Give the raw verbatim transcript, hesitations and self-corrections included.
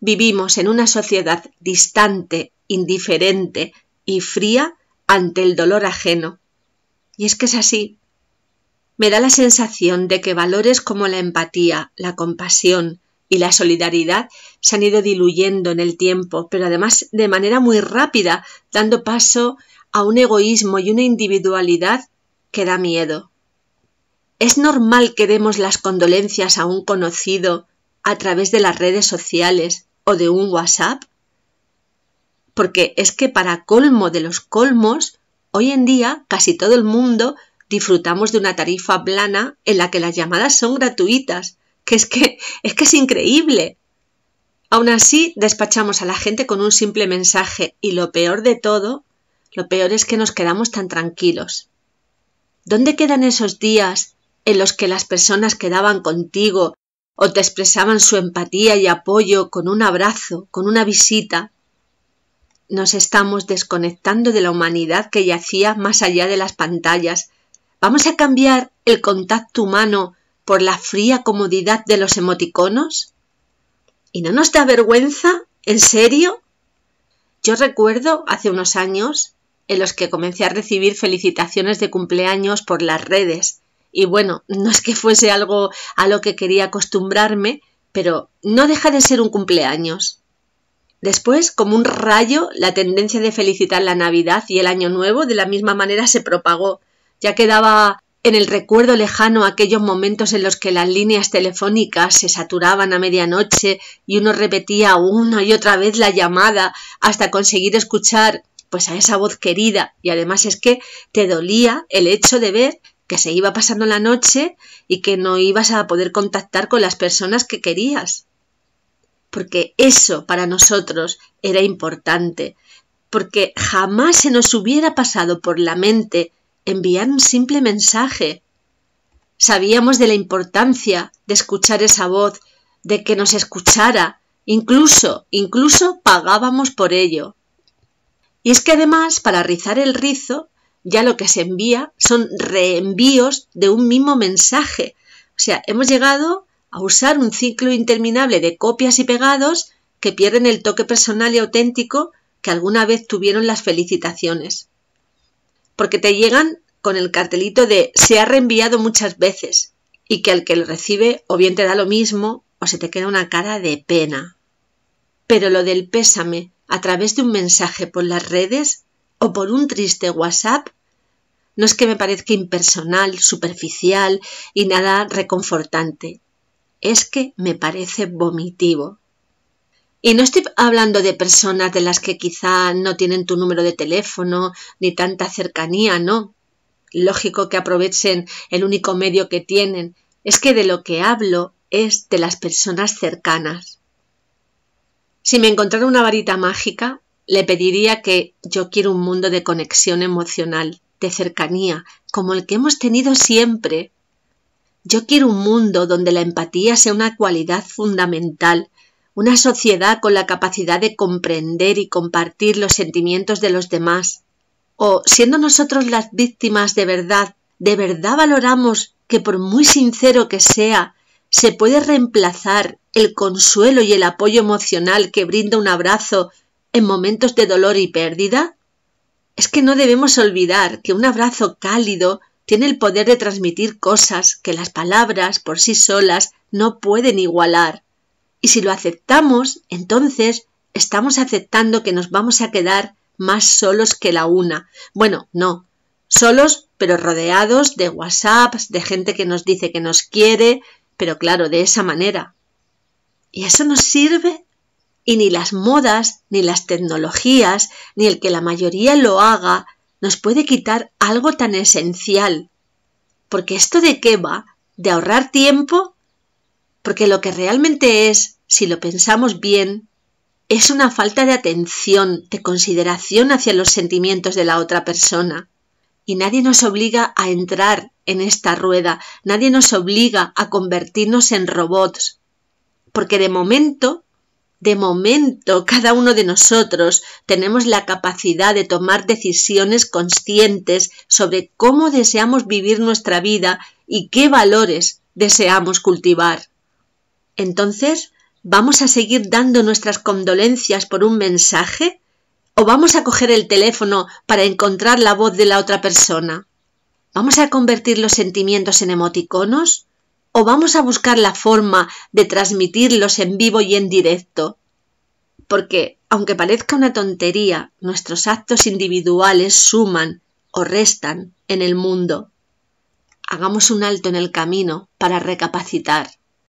vivimos en una sociedad distante, indiferente y fría ante el dolor ajeno. Y es que es así. Me da la sensación de que valores como la empatía, la compasión y la solidaridad se han ido diluyendo en el tiempo, pero además de manera muy rápida, dando paso a un egoísmo y una individualidad que da miedo. ¿Es normal que demos las condolencias a un conocido a través de las redes sociales o de un WhatsApp? Porque es que para colmo de los colmos, hoy en día casi todo el mundo disfrutamos de una tarifa plana en la que las llamadas son gratuitas, que es que es que es increíble. Aún así, despachamos a la gente con un simple mensaje y lo peor de todo, lo peor es que nos quedamos tan tranquilos. ¿Dónde quedan esos días en los que las personas quedaban contigo o te expresaban su empatía y apoyo con un abrazo, con una visita? Nos estamos desconectando de la humanidad que yacía más allá de las pantallas. ¿Vamos a cambiar el contacto humano por la fría comodidad de los emoticonos? ¿Y no nos da vergüenza? ¿En serio? Yo recuerdo hace unos años en los que comencé a recibir felicitaciones de cumpleaños por las redes. Y bueno, no es que fuese algo a lo que quería acostumbrarme, pero no deja de ser un cumpleaños. Después, como un rayo, la tendencia de felicitar la Navidad y el Año Nuevo de la misma manera se propagó. Ya quedaba en el recuerdo lejano aquellos momentos en los que las líneas telefónicas se saturaban a medianoche y uno repetía una y otra vez la llamada hasta conseguir escuchar pues a esa voz querida. Y además es que te dolía el hecho de ver que se iba pasando la noche y que no ibas a poder contactar con las personas que querías. Porque eso para nosotros era importante, porque jamás se nos hubiera pasado por la mente enviar un simple mensaje. Sabíamos de la importancia de escuchar esa voz, de que nos escuchara, incluso, incluso pagábamos por ello. Y es que además, para rizar el rizo, ya lo que se envía son reenvíos de un mismo mensaje. O sea, hemos llegado a usar un ciclo interminable de copias y pegados que pierden el toque personal y auténtico que alguna vez tuvieron las felicitaciones. Porque te llegan con el cartelito de se ha reenviado muchas veces y que al que lo recibe o bien te da lo mismo o se te queda una cara de pena. Pero lo del pésame a través de un mensaje por las redes o por un triste WhatsApp no es que me parezca impersonal, superficial y nada reconfortante. Es que me parece vomitivo. Y no estoy hablando de personas de las que quizá no tienen tu número de teléfono ni tanta cercanía, no. Lógico que aprovechen el único medio que tienen. Es que de lo que hablo es de las personas cercanas. Si me encontrara una varita mágica, le pediría que yo quiero un mundo de conexión emocional, de cercanía, como el que hemos tenido siempre. Yo quiero un mundo donde la empatía sea una cualidad fundamental, una sociedad con la capacidad de comprender y compartir los sentimientos de los demás. O, siendo nosotros las víctimas de verdad, ¿de verdad valoramos que por muy sincero que sea, se puede reemplazar el consuelo y el apoyo emocional que brinda un abrazo en momentos de dolor y pérdida? Es que no debemos olvidar que un abrazo cálido tiene el poder de transmitir cosas que las palabras por sí solas no pueden igualar. Y si lo aceptamos, entonces estamos aceptando que nos vamos a quedar más solos que la una. Bueno, no, solos pero rodeados de WhatsApps, de gente que nos dice que nos quiere, pero claro, de esa manera. ¿Y eso nos sirve? Y ni las modas, ni las tecnologías, ni el que la mayoría lo haga, nos puede quitar algo tan esencial. Porque esto ¿de qué va? ¿De ahorrar tiempo? Porque lo que realmente es, si lo pensamos bien, es una falta de atención, de consideración hacia los sentimientos de la otra persona. Y nadie nos obliga a entrar en esta rueda, nadie nos obliga a convertirnos en robots. Porque de momento... De momento, cada uno de nosotros tenemos la capacidad de tomar decisiones conscientes sobre cómo deseamos vivir nuestra vida y qué valores deseamos cultivar. Entonces, ¿Vamos a seguir dando nuestras condolencias por un mensaje? ¿O vamos a coger el teléfono para encontrar la voz de la otra persona? ¿Vamos a convertir los sentimientos en emoticonos? ¿O vamos a buscar la forma de transmitirlos en vivo y en directo? Porque, aunque parezca una tontería, nuestros actos individuales suman o restan en el mundo. Hagamos un alto en el camino para recapacitar.